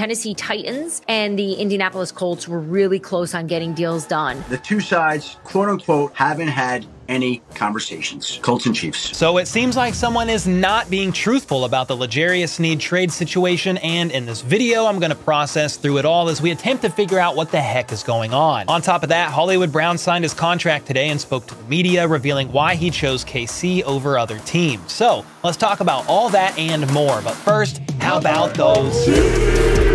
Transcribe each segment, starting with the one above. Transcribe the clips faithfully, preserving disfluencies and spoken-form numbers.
Tennessee Titans and the Indianapolis Colts were really close on getting deals done. The two sides, quote unquote, haven't had any conversations. Colts and Chiefs. So it seems like someone is not being truthful about the L'Jarius Sneed trade situation, and in this video, I'm gonna process through it all as we attempt to figure out what the heck is going on. On top of that, Hollywood Brown signed his contract today and spoke to the media, revealing why he chose K C over other teams. So let's talk about all that and more, but first, how about those?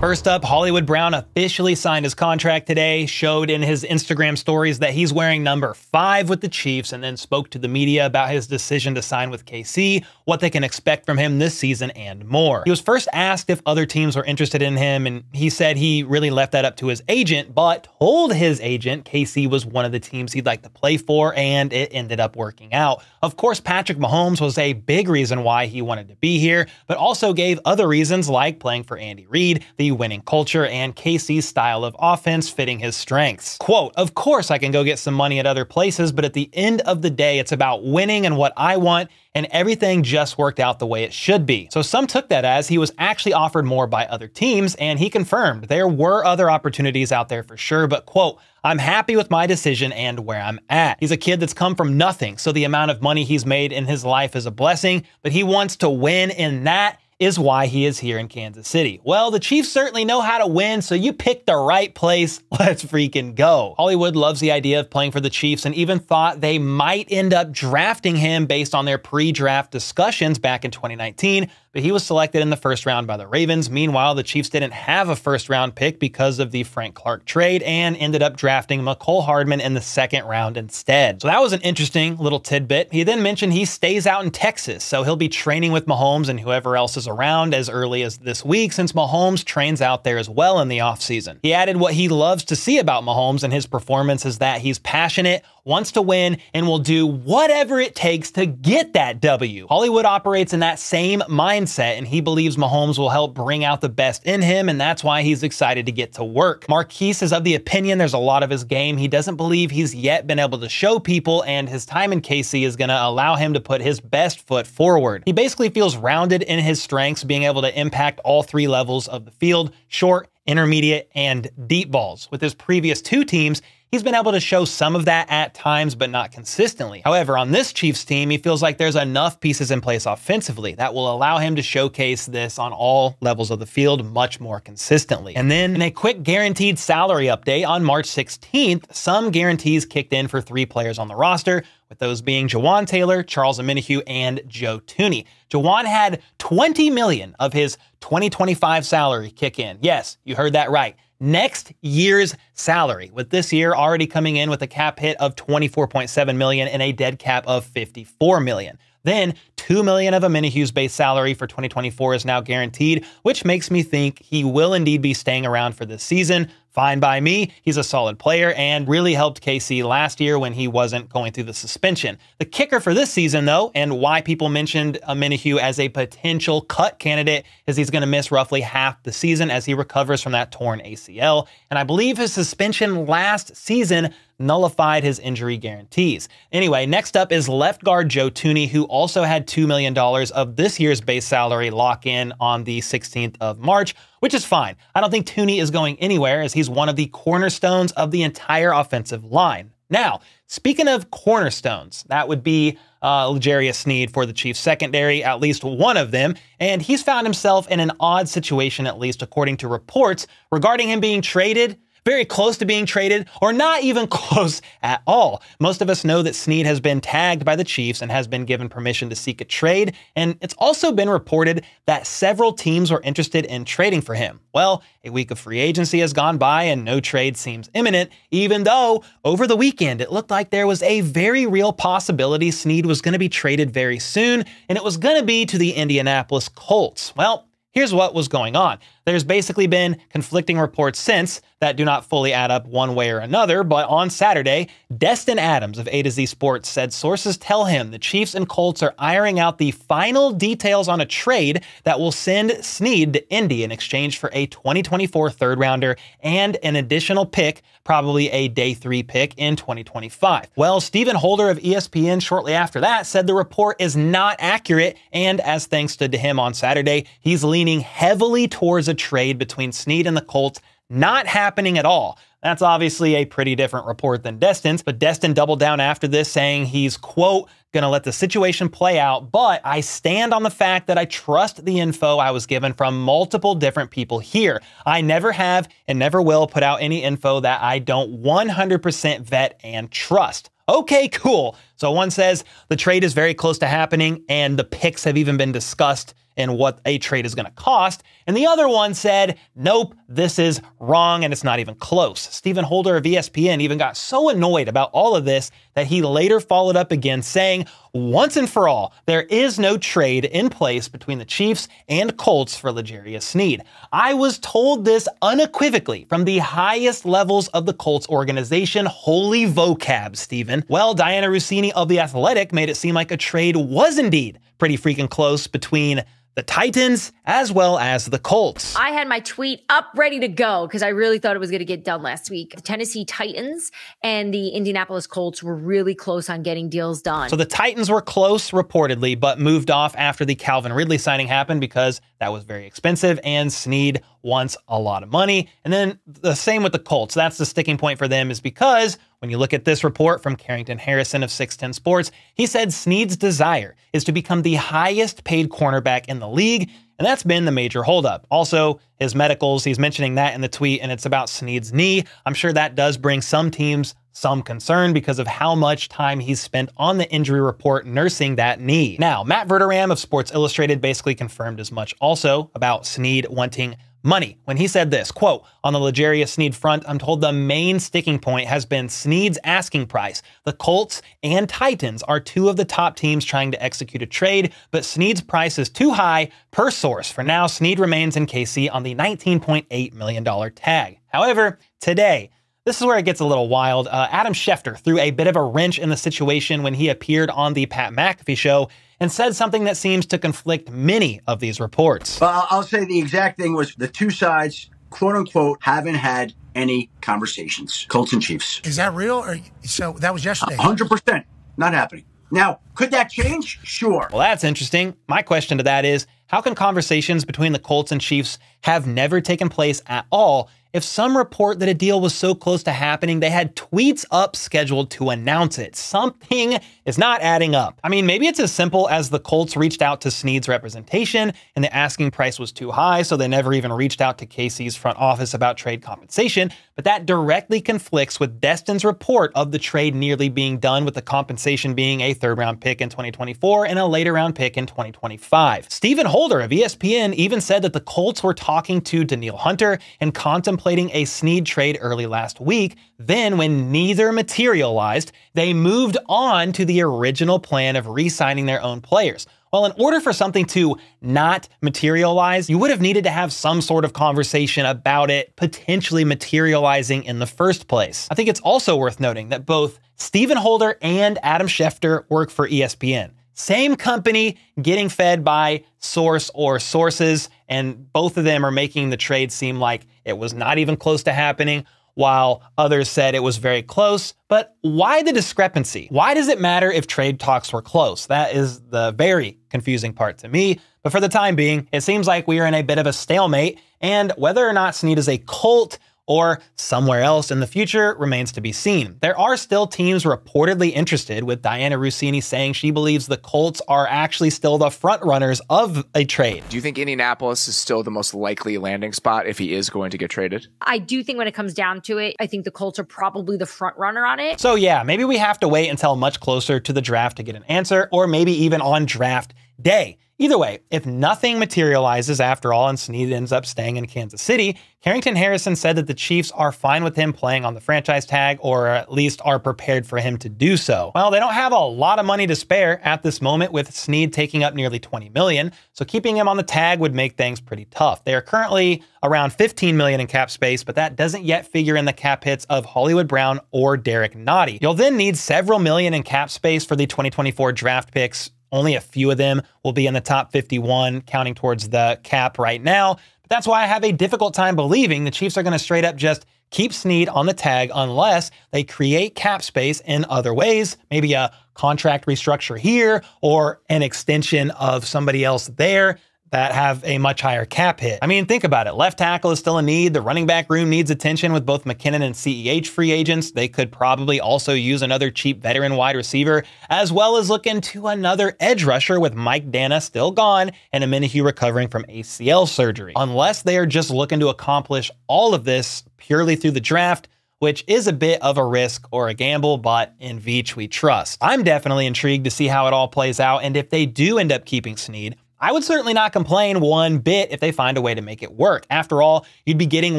First up, Hollywood Brown officially signed his contract today, showed in his Instagram stories that he's wearing number five with the Chiefs, and then spoke to the media about his decision to sign with K C, what they can expect from him this season, and more. He was first asked if other teams were interested in him, and he said he really left that up to his agent, but told his agent K C was one of the teams he'd like to play for, and it ended up working out. Of course, Patrick Mahomes was a big reason why he wanted to be here, but also gave other reasons like playing for Andy Reid, the winning culture, and K C's style of offense fitting his strengths. Quote, "Of course I can go get some money at other places, but at the end of the day, it's about winning and what I want, and everything just worked out the way it should be." So some took that as he was actually offered more by other teams, and he confirmed there were other opportunities out there for sure, but quote, "I'm happy with my decision and where I'm at." He's a kid that's come from nothing, so the amount of money he's made in his life is a blessing, but he wants to win, in that is why he is here in Kansas City. Well, the Chiefs certainly know how to win, so you picked the right place. Let's freaking go. Hollywood loves the idea of playing for the Chiefs and even thought they might end up drafting him based on their pre-draft discussions back in twenty nineteen, but he was selected in the first round by the Ravens. Meanwhile, the Chiefs didn't have a first round pick because of the Frank Clark trade and ended up drafting McCole Hardman in the second round instead. So that was an interesting little tidbit. He then mentioned he stays out in Texas, so he'll be training with Mahomes and whoever else is around as early as this week, since Mahomes trains out there as well in the offseason. He added what he loves to see about Mahomes and his performance is that he's passionate, wants to win, and will do whatever it takes to get that W. Hollywood operates in that same mindset, and he believes Mahomes will help bring out the best in him, and that's why he's excited to get to work. Marquise is of the opinion there's a lot of his game he doesn't believe he's yet been able to show people, and his time in K C is gonna allow him to put his best foot forward. He basically feels rounded in his strengths, being able to impact all three levels of the field, short, intermediate, and deep balls. With his previous two teams, he's been able to show some of that at times, but not consistently. However, on this Chiefs team, he feels like there's enough pieces in place offensively that will allow him to showcase this on all levels of the field much more consistently. And then in a quick guaranteed salary update on March sixteenth, some guarantees kicked in for three players on the roster, with those being Jawan Taylor, Charles Omenihu, and Joe Tooney. Jawan had twenty million dollars of his twenty twenty-five salary kick in. Yes, you heard that right. Next year's salary, with this year already coming in with a cap hit of twenty-four point seven million dollars and a dead cap of fifty-four million dollars. Then two million dollars of Omenihu's base salary for twenty twenty-four is now guaranteed, which makes me think he will indeed be staying around for this season. Fine by me, he's a solid player and really helped K C last year when he wasn't going through the suspension. The kicker for this season though, and why people mentioned Omenihu as a potential cut candidate, is he's gonna miss roughly half the season as he recovers from that torn A C L. And I believe his suspension last season nullified his injury guarantees. Anyway, next up is left guard Joe Tooney, who also had two million dollars of this year's base salary lock in on the sixteenth of March, which is fine. I don't think Tooney is going anywhere, as he's one of the cornerstones of the entire offensive line. Now, speaking of cornerstones, that would be uh, L'Jarius Sneed for the Chiefs secondary, at least one of them, and he's found himself in an odd situation, at least according to reports, regarding him being traded, very close to being traded, or not even close at all. Most of us know that Sneed has been tagged by the Chiefs and has been given permission to seek a trade, and it's also been reported that several teams were interested in trading for him. Well, a week of free agency has gone by and no trade seems imminent, even though over the weekend it looked like there was a very real possibility Sneed was going to be traded very soon, and it was going to be to the Indianapolis Colts. Well, here's what was going on. There's basically been conflicting reports since that do not fully add up one way or another, but on Saturday, Destin Adams of A to Z Sports said sources tell him the Chiefs and Colts are ironing out the final details on a trade that will send Sneed to Indy in exchange for a twenty twenty-four third-rounder and an additional pick, probably a day three pick in twenty twenty-five. Well, Stephen Holder of E S P N shortly after that said the report is not accurate, and as things stood to him on Saturday, he's leaning heavily towards a trade between Sneed and the Colts not happening at all. That's obviously a pretty different report than Destin's, but Destin doubled down after this, saying he's, quote, gonna let the situation play out, but I stand on the fact that I trust the info I was given from multiple different people here. I never have and never will put out any info that I don't one hundred percent vet and trust. Okay, cool. So one says the trade is very close to happening and the picks have even been discussed and what a trade is going to cost. And the other one said, nope, this is wrong and it's not even close. Stephen Holder of E S P N even got so annoyed about all of this that he later followed up again saying, once and for all, there is no trade in place between the Chiefs and Colts for L'Jarius Sneed. I was told this unequivocally from the highest levels of the Colts organization. Holy vocab, Stephen. Well, Diana Russini of The Athletic made it seem like a trade was indeed pretty freaking close between the Titans, as well as the Colts. I had my tweet up ready to go because I really thought it was going to get done last week. The Tennessee Titans and the Indianapolis Colts were really close on getting deals done. So the Titans were close, reportedly, but moved off after the Calvin Ridley signing happened because that was very expensive and Sneed wants a lot of money. And then the same with the Colts. That's the sticking point for them, is because when you look at this report from Carrington Harrison of six ten Sports, he said Sneed's desire is to become the highest paid cornerback in the league, and that's been the major holdup. Also, his medicals, he's mentioning that in the tweet, and it's about Sneed's knee. I'm sure that does bring some teams some concern because of how much time he's spent on the injury report nursing that knee. Now, Matt Verderam of Sports Illustrated basically confirmed as much also about Sneed wanting money when he said this, quote, on the L'Jarius Sneed front, I'm told the main sticking point has been Sneed's asking price. The Colts and Titans are two of the top teams trying to execute a trade, but Sneed's price is too high per source. For now, Sneed remains in K C on the nineteen point eight million dollar tag. However, today, this is where it gets a little wild. Uh, Adam Schefter threw a bit of a wrench in the situation when he appeared on the Pat McAfee show and said something that seems to conflict many of these reports. Well, I'll say the exact thing was the two sides, quote unquote, haven't had any conversations. Colts and Chiefs. Is that real? Or, so that was yesterday. one hundred percent not happening. Now, could that change? Sure. Well, that's interesting. My question to that is, how can conversations between the Colts and Chiefs have never taken place at all if some report that a deal was so close to happening they had tweets up scheduled to announce it? Something is not adding up. I mean, maybe it's as simple as the Colts reached out to Sneed's representation and the asking price was too high, so they never even reached out to K C's front office about trade compensation, but that directly conflicts with Destin's report of the trade nearly being done, with the compensation being a third-round pick in twenty twenty-four and a later-round pick in twenty twenty-five. Stephen Holder of E S P N even said that the Colts were talking to Daniil Hunter and contemplating Contemplating a Sneed trade early last week. Then, when neither materialized, they moved on to the original plan of re-signing their own players. Well, in order for something to not materialize, you would have needed to have some sort of conversation about it potentially materializing in the first place. I think it's also worth noting that both Stephen Holder and Adam Schefter work for E S P N. Same company, getting fed by source or sources, and both of them are making the trade seem like it was not even close to happening, while others said it was very close. But why the discrepancy? Why does it matter if trade talks were close? That is the very confusing part to me. But for the time being, it seems like we are in a bit of a stalemate, and whether or not Sneed is a Colt or somewhere else in the future remains to be seen. There are still teams reportedly interested, with Diana Russini saying she believes the Colts are actually still the front runners of a trade. Do you think Indianapolis is still the most likely landing spot if he is going to get traded? I do think when it comes down to it, I think the Colts are probably the front runner on it. So yeah, maybe we have to wait until much closer to the draft to get an answer, or maybe even on draft day. Either way, if nothing materializes after all and Sneed ends up staying in Kansas City, Carrington Harrison said that the Chiefs are fine with him playing on the franchise tag, or at least are prepared for him to do so. Well, they don't have a lot of money to spare at this moment, with Sneed taking up nearly twenty million dollars, so keeping him on the tag would make things pretty tough. They are currently around fifteen million dollars in cap space, but that doesn't yet figure in the cap hits of Hollywood Brown or Derek Nottie. You'll then need several million in cap space for the twenty twenty-four draft picks. Only a few of them will be in the top fifty-one, counting towards the cap right now. But that's why I have a difficult time believing the Chiefs are going to straight up just keep Sneed on the tag unless they create cap space in other ways, maybe a contract restructure here or an extension of somebody else there that have a much higher cap hit. I mean, think about it. Left tackle is still a need. The running back room needs attention with both McKinnon and C E H free agents. They could probably also use another cheap veteran wide receiver, as well as look into another edge rusher with Mike Danna still gone and Omenihu recovering from A C L surgery. Unless they are just looking to accomplish all of this purely through the draft, which is a bit of a risk or a gamble, but in Veach we trust. I'm definitely intrigued to see how it all plays out, and if they do end up keeping Sneed, I would certainly not complain one bit if they find a way to make it work. After all, you'd be getting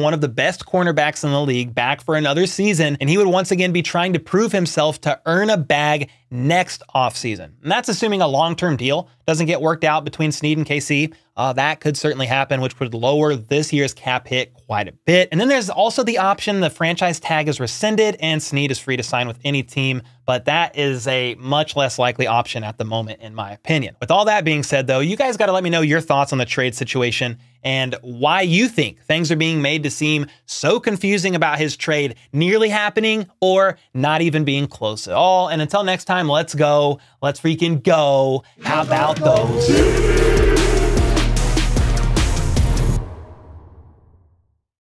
one of the best cornerbacks in the league back for another season, and he would once again be trying to prove himself to earn a bag next offseason. And that's assuming a long-term deal doesn't get worked out between Sneed and K C. Uh, that could certainly happen, which would lower this year's cap hit quite a bit. And then there's also the option the franchise tag is rescinded and Sneed is free to sign with any team, but that is a much less likely option at the moment, in my opinion. With all that being said, though, you guys got to let me know your thoughts on the trade situation and why you think things are being made to seem so confusing about his trade nearly happening or not even being close at all. And until next time, let's go. Let's freaking go. How about those?